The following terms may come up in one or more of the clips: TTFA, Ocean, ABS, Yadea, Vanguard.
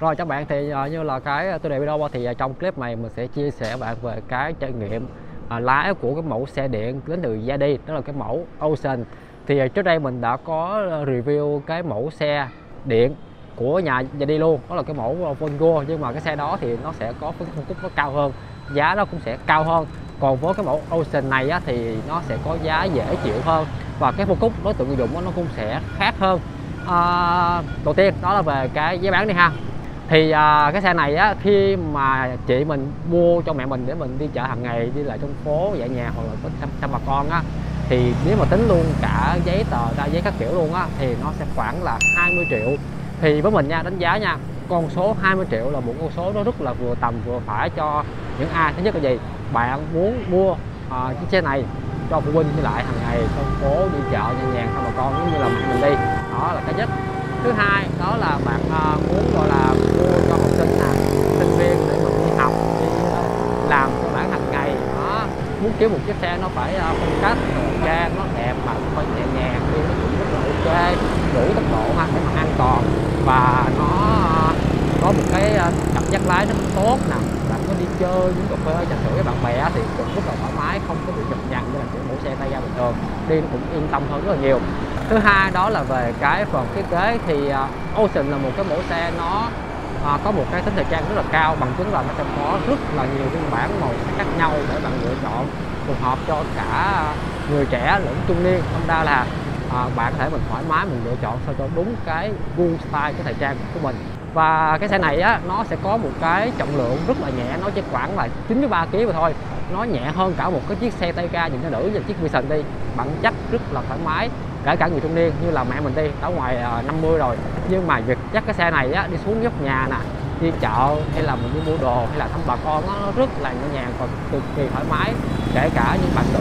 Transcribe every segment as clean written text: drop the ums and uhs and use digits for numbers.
Rồi các bạn thì như là cái tôi đề video qua thì trong clip này mình sẽ chia sẻ bạn về cái trải nghiệm lái của cái mẫu xe điện đến từ Yadea, đó là cái mẫu Ocean. Thì trước đây mình đã có review cái mẫu xe điện của nhà Yadea luôn, đó là cái mẫu Vanguard, nhưng mà cái xe đó thì nó sẽ có phân khúc nó cao hơn, giá nó cũng sẽ cao hơn. Còn với cái mẫu Ocean này á, thì nó sẽ có giá dễ chịu hơn và cái phân khúc đối tượng người dùng nó cũng sẽ khác hơn. Đầu tiên đó là về cái giá bán đi ha. Thì cái xe này á, khi mà chị mình mua cho mẹ mình để mình đi chợ hàng ngày, đi lại trong phố, dạy nhà hoặc là có thăm bà con á, thì nếu mà tính luôn cả giấy tờ ra giấy các kiểu luôn á thì nó sẽ khoảng là 20 triệu. Thì với mình nha, đánh giá nha, con số 20 triệu là một con số nó rất là vừa tầm vừa phải cho những ai, thứ nhất là gì, bạn muốn mua chiếc xe này cho phụ huynh đi lại hàng ngày trong phố, đi chợ, nhẹ nhàng thăm bà con giống như là mình đi, đó là cái nhất. Thứ hai đó là bạn muốn gọi là mua cho học sinh nè, sinh viên để mình đi học, đi làm cái bản hàng ngày đó. Muốn kiếm một chiếc xe nó phải phong cách thời trang nó đẹp mà cũng phải nhẹ nhàng, đi nó cũng rất là ok, đủ tốc độ ha, để mà an toàn và nó có một cái cảm giác lái nó tốt nè. Bạn có đi chơi những cà phê trà sữa với bạn bè thì cũng rất là thoải mái, không có bị nhập nhằn như là kiểu mẫu xe tay ga bình thường, đi nó cũng yên tâm hơn rất là nhiều. Thứ hai đó là về cái phần thiết kế thì Ocean là một cái mẫu xe nó có một cái tính thời trang rất là cao, bằng chứng là nó sẽ có rất là nhiều phiên bản màu sắc khác nhau để bạn lựa chọn phù hợp cho cả người trẻ lẫn trung niên. Thành ra là bạn có thể mình thoải mái mình lựa chọn sao cho đúng cái gu style cái thời trang của mình. Và cái xe này á, nó sẽ có một cái trọng lượng rất là nhẹ, nó chỉ khoảng là 93 kg mà thôi, nó nhẹ hơn cả một cái chiếc xe tay ga nhìn nó nữ như chiếc Vision đi, bạn chắc rất là thoải mái. Kể cả người trung niên như là mẹ mình đi ở ngoài 50 rồi, nhưng mà việc dắt cái xe này á, đi xuống góc nhà nè, đi chợ hay là mình đi mua đồ hay là thăm bà con á, nó rất là nhẹ nhàng và cực kỳ thoải mái. Kể cả những bạn nữ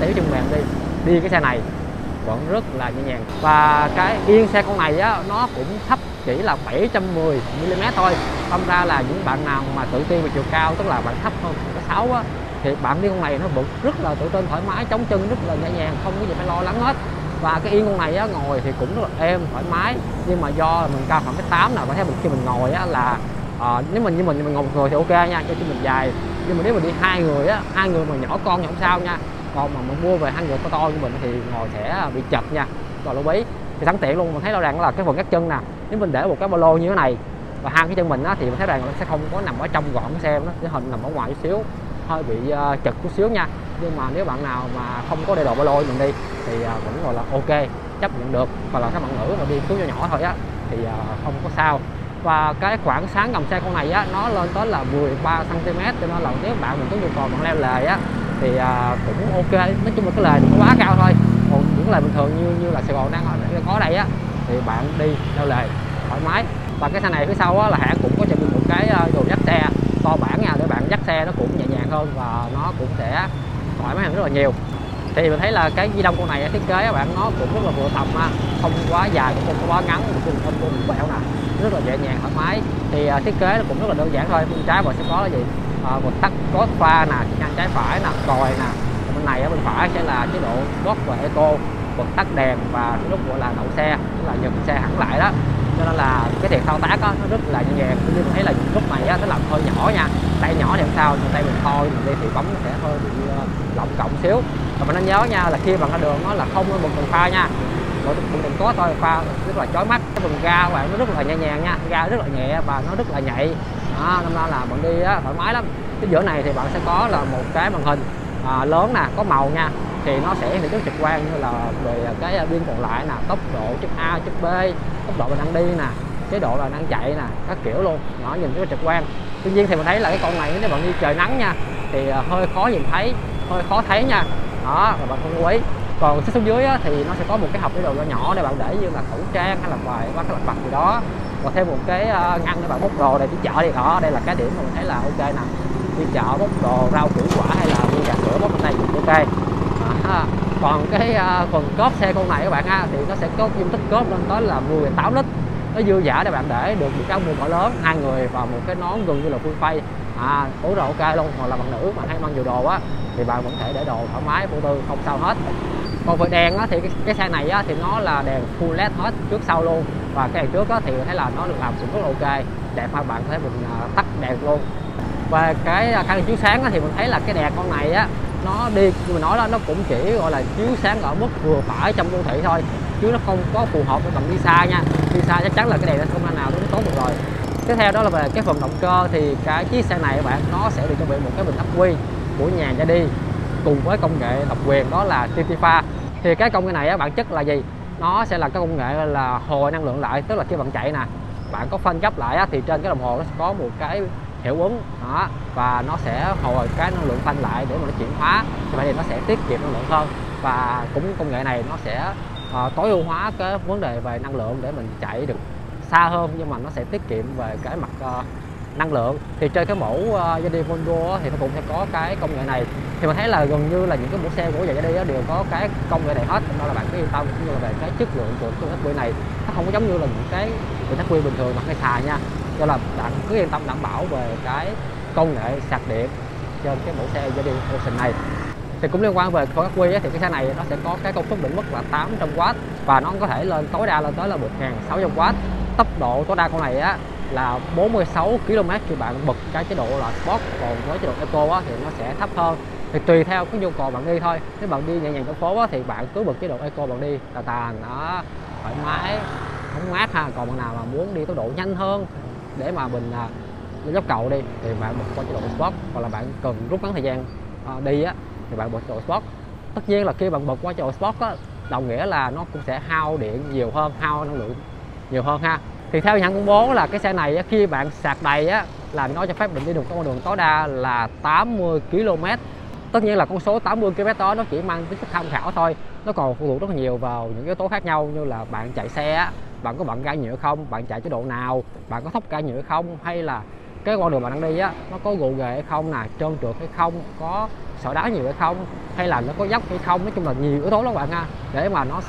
tiểu trong mềm đi cái xe này vẫn rất là nhẹ nhàng. Và cái yên xe con này á, nó cũng thấp chỉ là 710 mm thôi, không ra là những bạn nào mà tự ti về chiều cao, tức là bạn thấp hơn cái 6 á, thì bạn đi con này nó vẫn rất là tự tin thoải mái, chống chân rất là nhẹ nhàng, không có gì phải lo lắng hết. Và cái yên con này á, ngồi thì cũng rất là êm thoải mái, nhưng mà do mình cao khoảng cái 8 nào, bạn thấy mình khi mình ngồi á là nếu mình như mình ngồi một người thì ok nha, cho mình dài, nhưng mà nếu mình đi hai người á, hai người mà nhỏ con thì không sao nha, còn mà mình mua về hai người to như mình thì ngồi sẽ bị chật nha, rồi lưu ý. Thì sẵn tiện luôn, mình thấy rõ ràng là cái phần gác chân nè, nếu mình để một cái ba lô như thế này và hai cái chân mình á, thì mình thấy rằng nó sẽ không có nằm ở trong gọn của xe, nó sẽ hình nằm ở ngoài chút xíu, hơi bị chật chút xíu nha. Nhưng ba nếu bạn nào mà không có để đồ ba lô mình đi thì cũng gọi là ok, chấp nhận được, hoặc là các bạn nữ mà đi túi nhỏ nhỏ thôi á thì không có sao. Và cái khoảng sáng gầm xe con này á, nó lên tới là 13 cm, cho nên là nếu bạn mình có nhu cầu bạn leo lề á thì cũng ok. Nói chung là cái lề nó quá cao thôi, còn những lề bình thường như là Sài Gòn đang có đây á thì bạn đi leo lề thoải mái. Và cái xe này phía sau á, là hãng cũng có cho mình một cái đồ dắt xe to bản nha, để bạn dắt xe nó cũng nhẹ nhàng hơn và nó cũng sẽ thoải mái hơn rất là nhiều. Thì mình thấy là cái di động con này thiết kế các bạn nó cũng rất là vừa tầm, không quá dài cũng không quá ngắn, cũng không quá bẹo nè, rất là nhẹ nhàng thoải mái. Thì thiết kế nó cũng rất là đơn giản thôi, bên trái mình sẽ có là gì, một tắt có pha nè, ngang trái phải nè, còi nè, bên này ở bên phải sẽ là chế độ Sport và Eco, bật tắt đèn và cái nút gọi là đậu xe, là dừng xe hẳn lại đó. Cho nên là cái thiệt thao tác đó, nó rất là nhẹ nhàng. Cũng như mình thấy là lúc này á, nó làm hơi nhỏ nha, tay nhỏ thì làm sao, tay mình thôi mình đi thì bấm sẽ hơi bị lỏng cộng xíu. Và mình nên nhớ nha là khi bạn ra đường nó là không bật đèn pha nha, bật đèn có thôi, pha rất là chói mắt. Cái phần ga của bạn nó rất là nhẹ nhàng nha, ga rất là nhẹ và nó rất là nhạy, nên là bạn đi á, thoải mái lắm. Cái giữa này thì bạn sẽ có là một cái màn hình lớn nè, có màu nha, thì nó sẽ hiện rất trực quan như là về cái biên còn lại nè, tốc độ chip A, chip B, tốc độ mình đang đi nè, chế độ là đang chạy nè, các kiểu luôn, nó nhìn rất là trực quan. Tuy nhiên thì mình thấy là cái con này nếu bạn đi trời nắng nha thì hơi khó nhìn thấy, hơi khó thấy nha, đó là bạn không lưu ý. Còn xuống dưới á, thì nó sẽ có một cái hộp để đồ nhỏ để bạn để như là khẩu trang hay là vài ba cái lặt vặt gì đó, và thêm một cái ngăn để bạn bốc đồ để đi chợ đi đó. Đây là cái điểm mà mình thấy là ok nè, đi chợ bốc đồ rau củ quả hay là đi gạt rửa bốc bên đây cũng ok. Còn cái phần cốp xe con này các bạn ha, thì nó sẽ có dung tích cốp lên tới là 18 lít, nó dư dả để bạn để được một cái mùi cỏ lớn, hai người và một cái nón gần như là full face, ủi rồi ok luôn. Hoặc là bạn nữ mà hay mang nhiều đồ á thì bạn vẫn thể để đồ thoải mái vô tư, không sao hết. Còn về đèn á, thì cái xe này á, thì nó là đèn full led hết trước sau luôn, và cái đèn trước á, thì thấy là nó được làm cũng rất là ok, đẹp hơn, bạn thấy mình tắt đèn luôn. Và cái khả năng chiếu sáng thì mình thấy là cái đèn con này á, nó đi như mình nói đó, nó cũng chỉ gọi là chiếu sáng ở mức vừa phải trong đô thị thôi, chứ nó không có phù hợp với tầm đi xa nha. Đi xa chắc chắn là cái đèn nó không là nào nó tốt được rồi. Tiếp theo đó là về cái phần động cơ thì cái chiếc xe này các bạn, nó sẽ được chuẩn bị một cái bình ắc quy của nhà Yadea cùng với công nghệ độc quyền đó là TTFA. Thì cái công nghệ này bản chất là gì? Nó sẽ là cái công nghệ là hồi năng lượng lại, tức là khi bạn chạy nè, bạn có phanh gấp lại thì trên cái đồng hồ nó sẽ có một cái hiệu ứng đó, và nó sẽ hồi cái năng lượng phanh lại để mà nó chuyển hóa, thì vậy thì nó sẽ tiết kiệm năng lượng hơn, và cũng công nghệ này nó sẽ tối ưu hóa cái vấn đề về năng lượng để mình chạy được xa hơn, nhưng mà nó sẽ tiết kiệm về cái mặt năng lượng. Thì trên cái mẫu Yadea Vanguard thì nó cũng sẽ có cái công nghệ này, thì mình thấy là gần như là những cái mẫu xe của Yadea đều có cái công nghệ này hết, nên là bạn cứ yên tâm cũng như là về cái chất lượng của cái ắc quy này, nó không có giống như là những cái ắc quy bình thường mà hay xài nha, do là bạn cứ yên tâm đảm bảo về cái công nghệ sạc điện trên cái mẫu xe Yadea Ocean này. Thì cũng liên quan về khối ắc quy thì cái xe này nó sẽ có cái công suất định mức là 800W và nó có thể lên tối đa lên tới là 1600W. Tốc độ tối đa con này á là 46 km khi bạn bật cái chế độ là Sport, còn với chế độ Eco á, thì nó sẽ thấp hơn. Thì tùy theo cái nhu cầu bạn đi thôi, nếu bạn đi nhẹ nhàng trong phố á, thì bạn cứ bật chế độ Eco bạn đi tà tà nó thoải mái không mát ha, còn bạn nào mà muốn đi tốc độ nhanh hơn để mà mình lên dốc cầu đi thì bạn bật qua chế độ Sport, hoặc là bạn cần rút ngắn thời gian đi á thì bạn bật chế độ Sport. Tất nhiên là khi bạn bật qua chế độ Sport á, đồng nghĩa là nó cũng sẽ hao điện nhiều hơn, hao năng lượng nhiều hơn ha. Thì theo nhận công bố là cái xe này khi bạn sạc đầy á là nó cho phép mình đi được con đường tối đa là 80 km. Tất nhiên là con số 80 km đó nó chỉ mang tính chất tham khảo thôi, nó còn phụ thuộc rất nhiều vào những yếu tố khác nhau, như là bạn chạy xe, bạn có bận ga nhựa không, bạn chạy chế độ nào, bạn có thóc ga nhựa không, hay là cái con đường bạn đang đi á nó có gồ ghề hay không nè, trơn trượt hay không, có sỏi đá nhiều hay không, hay là nó có dốc hay không. Nói chung là nhiều yếu tố lắm bạn ha, để mà nó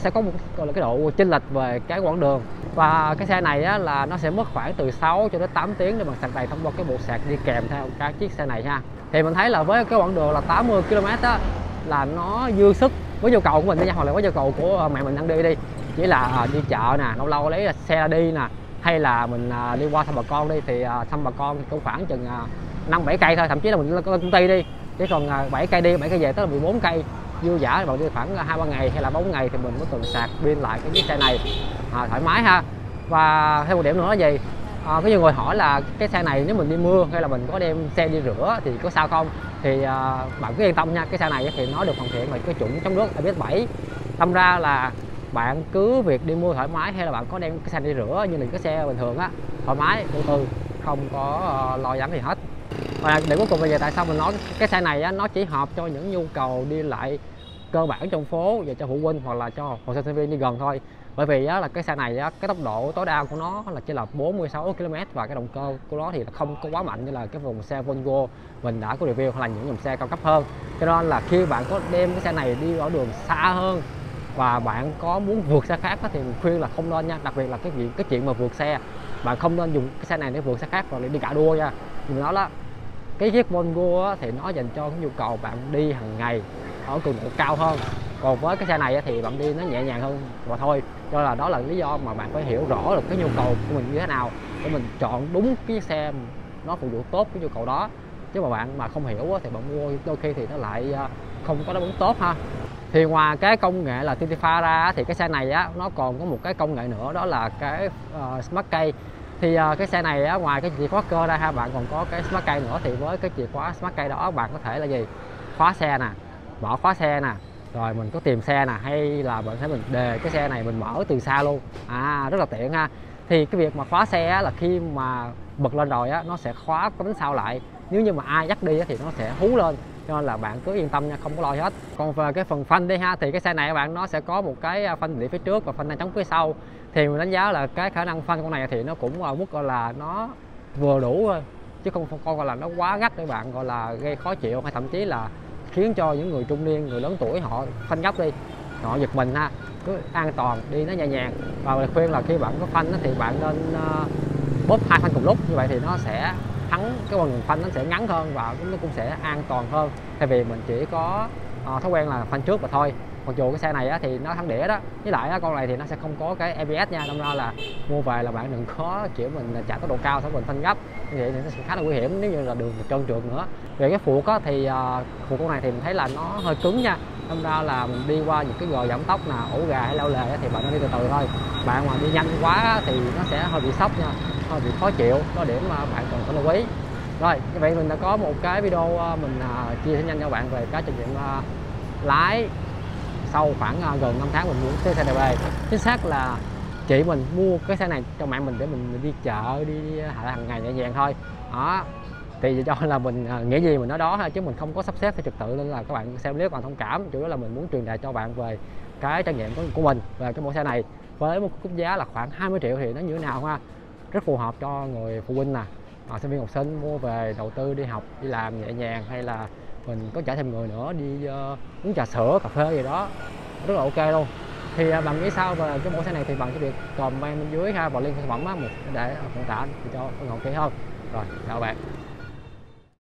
sẽ có một gọi là cái độ chênh lệch về cái quãng đường. Và cái xe này á, là nó sẽ mất khoảng từ 6 cho đến 8 tiếng để bằng sạc đầy thông qua cái bộ sạc đi kèm theo các chiếc xe này ha. Thì mình thấy là với cái quãng đường là 80 km á, là nó dư sức với nhu cầu của mình nha, hoặc là với nhu cầu của mẹ mình đang đi đi, chỉ là đi chợ nè, lâu lâu lấy xe đi nè, hay là mình đi qua thăm bà con đi, thì thăm bà con cũng khoảng chừng 5-7 cây thôi, thậm chí là mình lên công ty đi chỉ còn 7 cây đi 7 cây về, tức là 14 cây dư giả, bạn đi khoảng 2-3 ngày hay là 4 ngày thì mình có từng sạc pin lại cái chiếc xe này thoải mái ha. Và thêm một điểm nữa là gì, có nhiều người hỏi là cái xe này nếu mình đi mưa hay là mình có đem xe đi rửa thì có sao không, thì bạn cứ yên tâm nha, cái xe này thì nó được hoàn thiện bởi cái chủng chống nước ABS 7, tâm ra là bạn cứ việc đi mua thoải mái, hay là bạn có đem cái xe đi rửa như là cái xe bình thường á, thoải mái từ từ, không có lo lắng gì hết. Và để cuối cùng là về tại sao mình nói cái xe này á, nó chỉ hợp cho những nhu cầu đi lại cơ bản trong phố và cho phụ huynh hoặc là cho học sinh sinh viên đi gần thôi, bởi vì á, là cái xe này á, cái tốc độ tối đa của nó là chỉ là 46 km, và cái động cơ của nó thì là không có quá mạnh như là cái vùng xe Vanguard mình đã có review, hoặc là những dòng xe cao cấp hơn. Cho nên là khi bạn có đem cái xe này đi ở đường xa hơn và bạn có muốn vượt xe khác thì mình khuyên là không nên nha, đặc biệt là cái chuyện mà vượt xe, bạn không nên dùng cái xe này để vượt xe khác và đi cả đua nha. Mình nói đó, cái chiếc Vanguard thì nó dành cho cái nhu cầu bạn đi hàng ngày ở cường độ cao hơn, còn với cái xe này thì bạn đi nó nhẹ nhàng hơn và thôi. Cho là đó là lý do mà bạn phải hiểu rõ được cái nhu cầu của mình như thế nào để mình chọn đúng cái xe nó phục vụ tốt cái nhu cầu đó, chứ mà bạn mà không hiểu thì bạn mua đôi khi thì nó lại không có đáp ứng tốt ha. Thì ngoài cái công nghệ là TTFA ra thì cái xe này á, nó còn có một cái công nghệ nữa đó là cái Smart Key. Thì cái xe này á, ngoài cái chìa khóa cơ ra ha, bạn còn có cái Smart Key nữa. Thì với cái chìa khóa Smart Key đó bạn có thể là gì, khóa xe nè, mở khóa xe nè, rồi mình có tìm xe nè, hay là bạn thấy mình đề cái xe này mình mở từ xa luôn, rất là tiện ha. Thì cái việc mà khóa xe á, là khi mà bật lên rồi á, nó sẽ khóa cánh sau lại, nếu như mà ai dắt đi á, thì nó sẽ hú lên, cho nên là bạn cứ yên tâm nha, không có lo gì hết. Còn về cái phần phanh đi ha, thì cái xe này các bạn, nó sẽ có một cái phanh đĩa phía trước và phanh tay chống phía sau. Thì mình đánh giá là cái khả năng phanh con này thì nó cũng ở mức gọi là nó vừa đủ thôi, chứ không gọi là nó quá gắt để bạn gọi là gây khó chịu, hay thậm chí là khiến cho những người trung niên, người lớn tuổi họ phanh gấp đi, họ giật mình ha. Cứ an toàn đi, nó nhẹ nhàng. Và mình khuyên là khi bạn có phanh thì bạn nên bóp hai phanh cùng lúc, như vậy thì nó sẽ thắng, cái quãng đường phanh nó sẽ ngắn hơn và nó cũng sẽ an toàn hơn, thay vì mình chỉ có thói quen là phanh trước và thôi. Mặc dù cái xe này á, thì nó thắng đĩa đó, với lại á, con này thì nó sẽ không có cái ABS nha, đâm ra là mua về là bạn đừng có kiểu mình chạy tốc độ cao xong mình phanh gấp, như vậy thì nó sẽ khá là nguy hiểm nếu như là đường trơn trượt nữa. Về cái phuộc á, thì phuộc con này thì mình thấy là nó hơi cứng nha, đâm ra là mình đi qua những cái gò giảm tốc nào ổ gà hay leo lề thì bạn nó đi từ từ thôi. Bạn mà đi nhanh quá thì nó sẽ hơi bị sốc nha, hơi bị khó chịu, có điểm mà bạn cần phải lưu ý. Rồi, như vậy mình đã có một cái video mình chia sẻ nhanh cho bạn về cái trải nghiệm lái sau khoảng gần 5 tháng mình mua cái xe TTFA. Chính xác là chị mình mua cái xe này cho mẹ mình để mình đi chợ, đi hàng ngày nhẹ nhàng thôi đó. Thì cho là mình nghĩ gì mình nói đó thôi, chứ mình không có sắp xếp theo trật tự, nên là các bạn xem clip còn thông cảm. Chủ yếu là mình muốn truyền đạt cho bạn về cái trải nghiệm của mình về cái mẫu xe này với một cúp giá là khoảng 20 triệu thì nó như thế nào ha. Rất phù hợp cho người phụ huynh nè, sinh viên học sinh mua về đầu tư đi học, đi làm nhẹ nhàng, hay là mình có chở thêm người nữa đi uống trà sữa, cà phê gì đó, rất là ok luôn. Thì bạn nghĩ sao về cái mẫu xe này thì bạn sẽ được comment bên dưới ha, vào link sản phẩm á, để mô tả cho ủng hộ kỹ hơn. Rồi, chào bạn.